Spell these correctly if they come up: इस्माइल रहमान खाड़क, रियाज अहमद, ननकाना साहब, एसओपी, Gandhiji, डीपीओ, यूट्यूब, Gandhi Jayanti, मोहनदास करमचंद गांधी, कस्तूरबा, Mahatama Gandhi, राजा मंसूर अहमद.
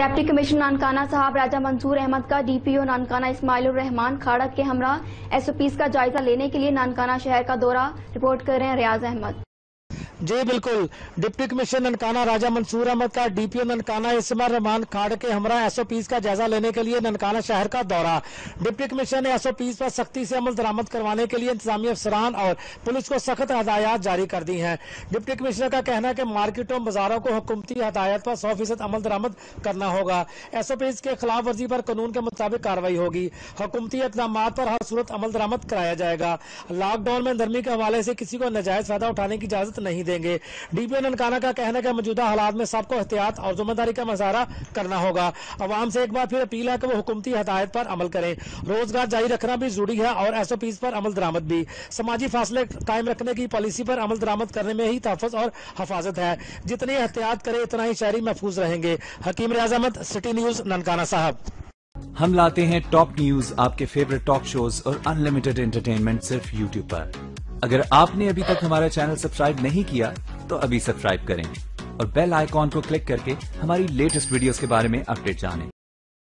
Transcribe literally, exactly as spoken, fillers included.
Deputy commissioner ननकाना साहब राजा मंसूर अहमद का डीपीओ Nankana इस्माइल रहमान खाड़क के हमरा एसओपीस का जायजा लेने के लिए ननकाना शहर का दौरा। रिपोर्ट कर रहे हैं रियाज अहमद। जी बिल्कुल, डिप्टी कमिश्नर ननकाना राजा मंसूर अहमद का डीपीओ ननकाना इस्माइल रहमान खाड़क के हमरा एसओपीस का जायजा लेने के लिए ननकाना शहर का दौरा। डिप्टी कमिश्नर ने एसओपीस पर सख्ती से अमल दरामद करवाने के लिए इंतजामी अफसरान और पुलिस को सख्त हदायत जारी कर दी हैं। डिप्टी कमिश्नर का कहना है कि मार्केटों बाजारों को हुकूमती हदायत पर सौ फीसद अमल दरामद करना होगा। एसओपीस के खिलाफ वर्जी पर कानून के मुताबिक कार्रवाई होगी। हुकूमती इकदाम पर हर सूरत अमल दरामद कराया जाएगा। लॉकडाउन में दरमी के हवाले से किसी को नाजायज फायदा उठाने की इजाजत नहीं देंगे। डीपीओ ननकाना का कहना है कि मौजूदा हालात में सबको एहतियात और जिम्मेदारी का मुजाहरा करना होगा। आवाम से एक बार फिर अपील है कि वो हुकूमती हदायत पर अमल करें। रोजगार जारी रखना भी जरूरी है और एसओपीस पर अमल दरामद भी। समाजी फासले कायम रखने की पॉलिसी पर अमल दरामद करने में ही तहफ़्फ़ुज़ और हफाजत है। जितनी एहतियात करें उतना ही शहरी महफूज रहेंगे। Hakeem रियाज अहमद, city news ननकाना साहब। हम लाते हैं टॉप न्यूज, आपके फेवरेट टॉक शोज और अनलिमिटेड एंटरटेनमेंट सिर्फ यूट्यूब पर। अगर आपने अभी तक हमारा चैनल सब्सक्राइब नहीं किया तो अभी सब्सक्राइब करें और बेल आइकॉन को क्लिक करके हमारी लेटेस्ट वीडियोस के बारे में अपडेट जानें।